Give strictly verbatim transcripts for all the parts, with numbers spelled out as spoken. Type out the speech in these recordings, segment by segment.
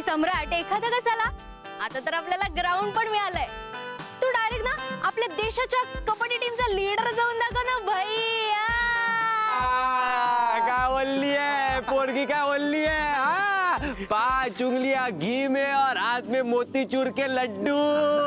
आणि सम्राट एखादा कशाला, आता तर आपल्याला ग्राउंड पण मिळालंय। तू डायरेक्ट ना आपल्या देशाच्या कबड्डी टीमचा लीडर जाऊन दाखव ना भैया। काय ओल्ली आहे पोरगी, काय ओल्ली आहे। हां, पाच उंगलियां घी में और हाथ में मोतीचूर के लड्डू।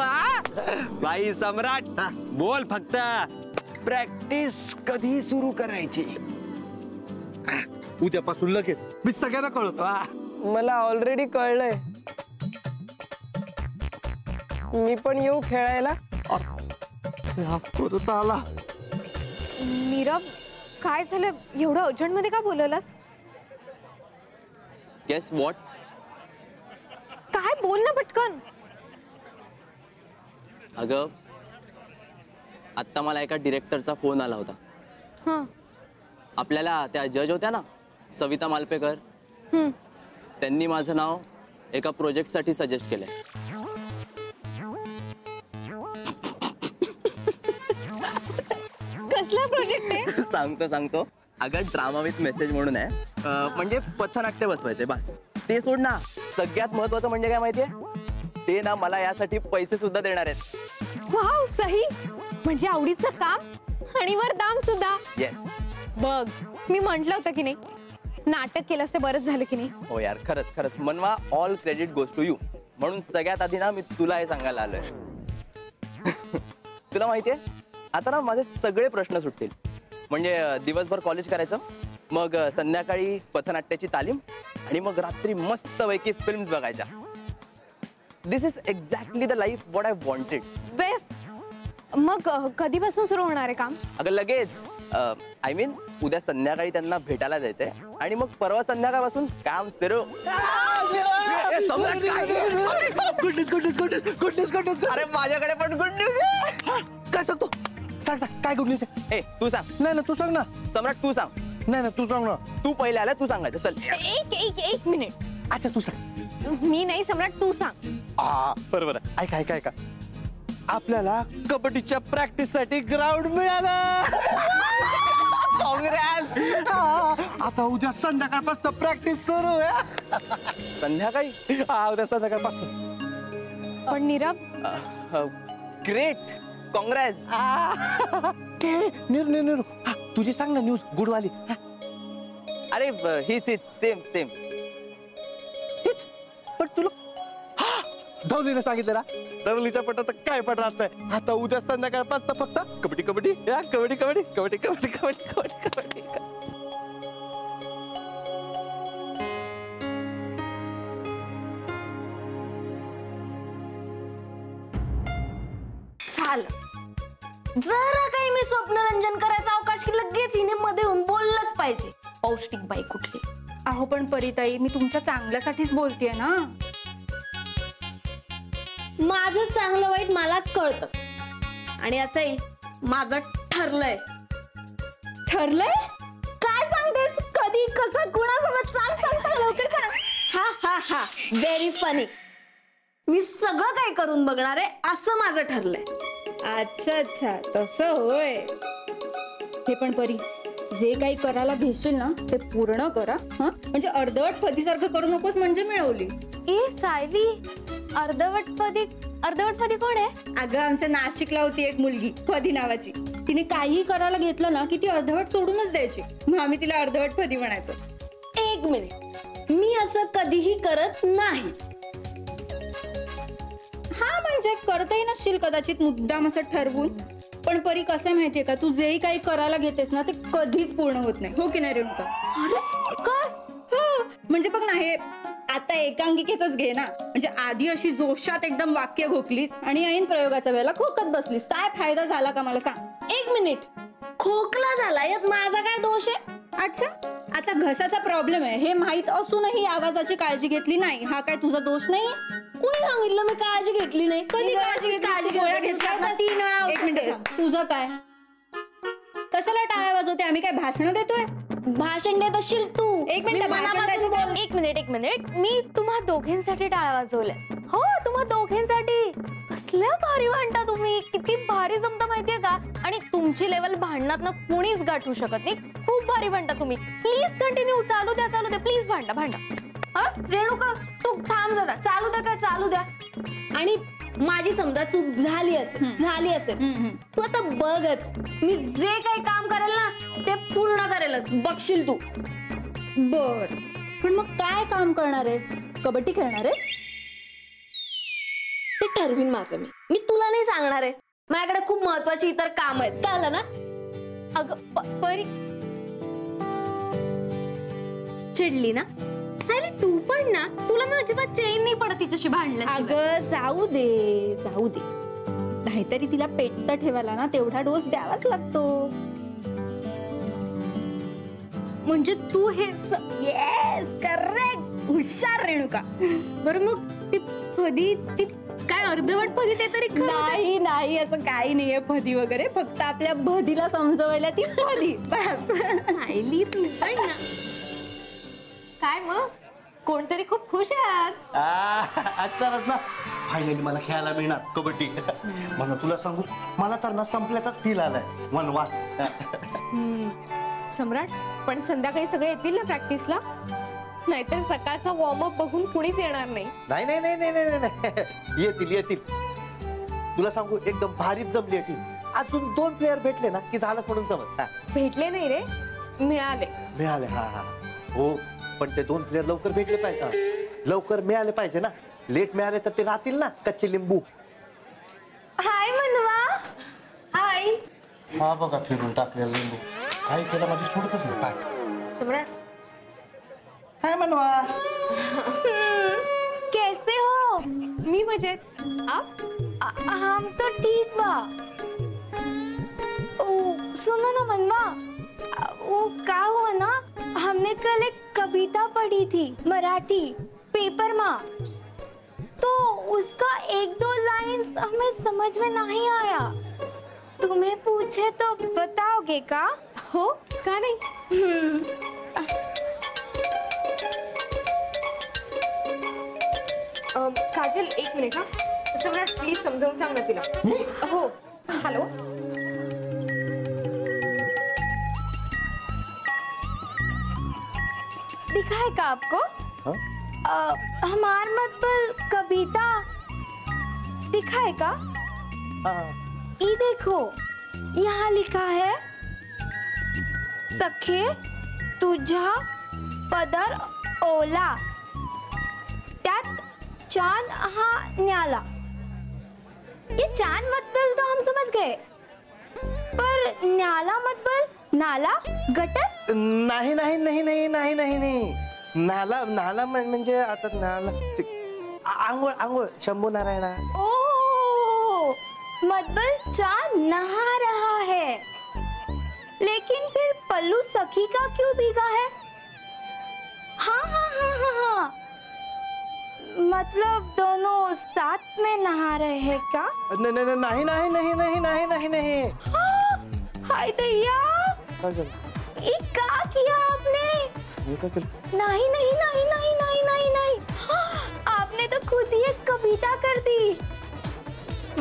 हां भाई सम्राट, बोल फक्त प्रॅक्टिस कधी सुरू करायची। उद्यापासून लगेच मी सगळ्यांना कळवतो। मला ऑलरेडी कळलंय, मी पण येऊ खेळायला। नीरव, काय झालं? एवढं अर्जंट मध्ये का बोलवलास? Guess what? काय बोल ना पटकन। अगं, आता मला एका डिरेक्टरचा फोन आला होता। हां, आपल्याला त्या जज होत्या ना, सविता मालपेकर, हम्म त्यांनी माझं नाव एका प्रोजेक्ट साठी सजेस्ट केलंय। कसला प्रोजेक्ट आहे? सांगतो सांगतो। अगर ड्रामा विथ मेसेज म्हणून आहे, म्हणजे पथनाट्य बसवायचे। बस ते सोड ना, सगळ्यात महत्त्वाचं म्हणजे काय माहितीये? ते ना मला यासाठी पैसे सुद्धा देणार आहेत। वाव, सही म्हणजे आवडीचं काम आणि वरदान सुद्धा। येस, बघ मी म्हटलं होतं की नाही, नाटक केलं असं बरंच झालं की नाही। हो यार, खरंच खरंच मनवा, all credit goes to you. म्हणून सगळ्यात आधी ना मी तुला हे सांगायला आलोय। तुला माहितीये आता ना माझे सगळे प्रश्न सुटतील। म्हणजे दिवसभर कॉलेज करायचं, मग संध्याकाळी पथनाट्याची तालीम, आणि मग रात्री मस्तपैकी फिल्म्स बघायच्या। This is exactly the life what I wanted. Best, मग कधीपासून सुरू होणार आहे काम? अगं लगेच, आय मीन उद्या संध्याकाळी त्यांना भेटायला जायचंय, आणि मग परवा संध्याकाळपासून काम सुरू। Good news good news good news good news good news. अरे माझ्याकडे पण गुड न्यूज आहे। काय सांगतो? सांग सांग, काय गुड न्यूज आहे? ए तू सांग। नाही ना तू सांग ना सम्राट, तू सांग। नाही ना तू सांग ना, तू पहिले आला, तू सांगायचं। चल एक एक एक मिनिट। अच्छा तू सांग। मी नाही सम्राट, तू सांग। आ बरोबर, ऐक ऐक ऐक, आपल्याला कबड्डीच्या प्रॅक्टिस साठी ग्राउंड मिळालं। आता उद्या संध्याकाळपासून प्रॅक्टिस सुरू आहे। संध्याकाळी? हा उद्या संध्याकाळपासून। पण नीरव, ग्रेट, काँग्रेस। नीर नीर नीर तुझी सांग ना न्यूज गुड वाली। अरे हीच हीच सेम सेम हीच। पण तुला धवलीने सांगितलं ना, धवलीच्या पटात काय पट राहत नाही। आता उद्या संध्याकाळपासून फक्त कबड्डी कबड्डी कबड्डी कबड्डी कबड्डी कबड्डी कबड्डी कबड्डी कबड्डी। झालं, जरा काही मी स्वप्नरंजन करायचा अवकाश की लगेच हिने मध्ये येऊन बोललंच पाहिजे। पौष्टिक बाई कुठली? अहो पण परीताई, मी तुमच्या चांगल्यासाठीच बोलतेय ना। माझं चांगलं वाईट मला कळतं, आणि असंही माझं ठरलंय। ठरलंय? काय सांगतेस? कधी कसं कुणासोबत? सांग सांग सांग लवकर सांग। हा हा हा, व्हेरी फनी। मी सगळं काय करून बघणार आहे असं माझं ठरलंय। अच्छा अच्छा, तसं होय। हे पण परी, जे काही करायला घेशील ना ते पूर्ण करा। हा म्हणजे अर्धवट पतीसारखं करू नकोस, म्हणजे मिळवली। ए सायली, अर्धवटपदी? अर्धवटपदी कोण आहे? अगं आमच्या नाशिकला होती एक मुलगी, फदी नावाची। तिने काही करायला घेतलं ना की ती अर्धवट सोडूनच द्यायची, मग आम्ही तिला अर्धवट फदी म्हणायचो। एक मिनिट, मी असं कधीही करत नाही। हा म्हणजे करताही नसशील कदाचित मुद्दाम असं ठरवून, पण परी कसं माहितीये का, तू जेही काही करायला घेतेस ना ते कधीच पूर्ण होत नाही। हो की नाही रेणुका? अरे काय? हो म्हणजे बघ ना, हे आता एकांकिकेच घे ना। म्हणजे आधी अशी जोशात एकदम वाक्य घोकलीस आणि ऐन प्रयोगाच्या वेळेला खोकत बसलीस, काय फायदा झाला का मला सांग? एक मिनिट, खोकला झाला यात माझा काय दोष आहे? अच्छा, आता घशाचा प्रॉब्लेम आहे हे माहित असूनही आवाजाची काळजी घेतली नाही, हा काय तुझा दोष नाही? कोणी सांगितलं मी काळजी घेतली नाही? कधी काळजी घेतली? तुझं काय? कशाला टाळ्या वाजवते? आम्ही काय भाषण देतोय? भाषण देत असशील तू। एक मिनिट एक मिनिट एक मिनिट, मी तुम्हा दोघांसाठी टाळ्या वाजवल्या। हो तुम्हा दोघांसाठी। कसल्या भारी भांडता तुम्ही, किती भारी जमता माहितीये का? आणि तुमची लेवल भांडणात ना कोणीच गाठू शकत नाही। खूप भारी भांडता तुम्ही, प्लीज कंटिन्यू, चालू द्या चालू द्या, प्लीज भांडा भांडा। हा रेणुका, तू थांब जरा। चालू द्या आणि माझी समजा चूक झाली असेल झाली असेल तू आता बघच मी जे काही काम करेल ना ते पूर्ण करेलच बघशील तू। बर पण मग काय काम करणार आहेस? कबड्डी खेळणार आहेस? ते ठरवीन माझं मी मी तुला नाही सांगणार आहे। माझ्याकडे खूप महत्त्वाची इतर काम आहेत कळलं ना? अगं परी चिडली ना? अरे तू पण ना तुला ना अजिबात चैन नाही पडत तिच्याशी भांडल्याशिवाय। अगं जाऊ दे जाऊ दे नाहीतरी तिला पेटता ठेवायला ना तेवढा डोस द्यावाच लागतो। म्हणजे तू हे येस करेक्ट हुशार रेणुका। बरं मग ती फदी ती काय अर्धवट फदी ते तरी नाही नाही असं काही नाहीये फदी वगैरे फक्त आपल्या भदीला समजवायला ती फदी बस आईली तू पण ना काय मग कोणतरी खूप खुश आहे आज। असणारच ना फायनली मला खेळायला मिळणार कबड्डी। म्हणून तुला सांगू मला तर ना संपल्याचाच फील आलाय वनवास। सम्राट पण संध्याकाळी सगळे येतील ना प्रॅक्टिसला? नाहीतर सकाळचा वॉर्म अप बघून कुणीच येणार नाही। नाही नाही नाही नाही नाही येतील येतील तुला सांगू एकदम भारीच जमली आहे टीम। अजून दोन प्लेयर भेटले ना की झालंच म्हणून समज। भेटले नाही रे मिळाले मिळाले हा हा हो पण ते दोन प्लेयर लवकर भेटले पाहिजे लवकर मिळाले पाहिजे ना। लेट मिळाले तर ते राहतील ना कच्चे लिंबू। हाय मनवा हाय हा बघा फिरून टाकलेला लिंबू काय केलं माझी सोडतच नाही पाक। सम्राट हाय मनवा कैसे हो? मी मजेत आप हम तो ठीक बा। ओ सुनो ना मनवा वो क्या हुआ ना हमने कल एक कविता पढ़ी थी मराठी पेपर माँ तो उसका एक दो लाइन्स हमें समझ में नहीं आया तुम्हें पूछे तो बताओगे का? हो का नहीं काजल एक मिनट हाँ सम्राट प्लीज समझाऊन सांग ना तिला। हो हेलो दिखा है का आपको? हाँ? आ, हमार मतबल कविता दिखा है का? ये देखो यहाँ लिखा है सखे तुझा पदर ओला त्यात चांद हा न्याला। ये चांद मतबल तो हम समझ गए पर न्याला मतबल नाला गटर? नहीं नहीं नहीं नहीं नहीं नहीं नहीं नाला नाला म्हणजे आता नाला आंघोळ आंघोळ शंभू नारायण। ओ मतबल चांद नहा रहा है लेकिन फिर पल्लू सखी का क्यों भीगा है? हाँ हाँ हाँ हाँ हाँ मतलब दोनों साथ में नहा रहे हैं क्या? नहीं नहीं नहीं नहीं नहीं नहीं नहीं नहीं नहीं हाय दैया ये क्या किया आपने? ये क्या किया? नहीं नहीं नहीं नहीं नहीं नहीं नहीं आपने तो खुद ही एक कविता कर दी।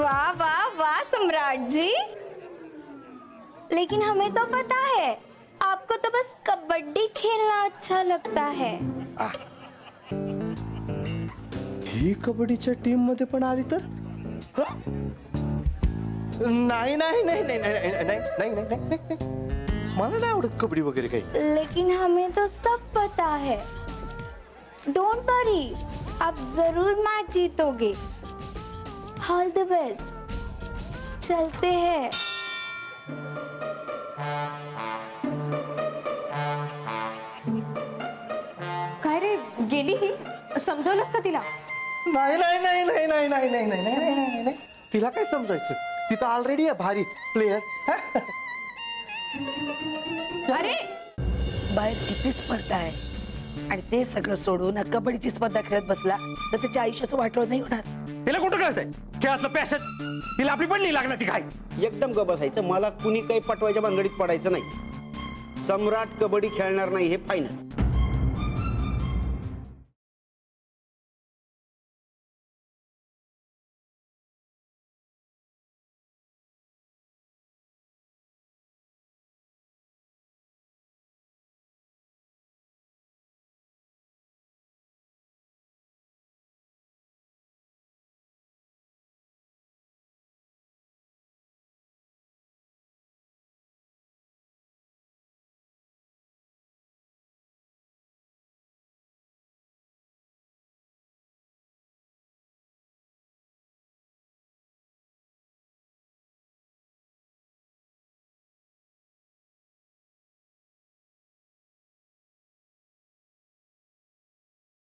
वाह वाह वाह सम्राट जी लेकिन हमें तो पता है आपको तो बस कबड्डी खेलना अच्छा लगता है। ही कबड्डीच्या टीम मध्ये पण आली तर? नहीं नहीं नहीं नहीं नहीं नहीं नहीं मला नाही आवडत कबड्डी वगैरह काही। लेकिन हमें तो सब पता है डोंट वरी आप जरूर मैच जीतोगे ऑल द बेस्ट चलते हैं। काय रे गेली ही समजवलंस का तिला? नाही नाही नाही नाही नाही नाही नाही नाही नाही तिला काय समजायचं ती तर ऑलरेडी आहे भारी प्लेयर। अरे बाहेर किती स्पर्धा आहे आणि ते सगळं सोडून कबड्डीची स्पर्धा खेळत बसला तर त्याच्या आयुष्याचं वाटोळं नाही होणार। तिला कुठं कळतंय खेळातलं पॅशन तिला आपली पण नाही लागण्याची घाई। एकदम गप बसायचं मला कुणी काही पटवायच्या भानगडीत पडायचं नाही। सम्राट कबड्डी खेळणार नाही हे फायनल।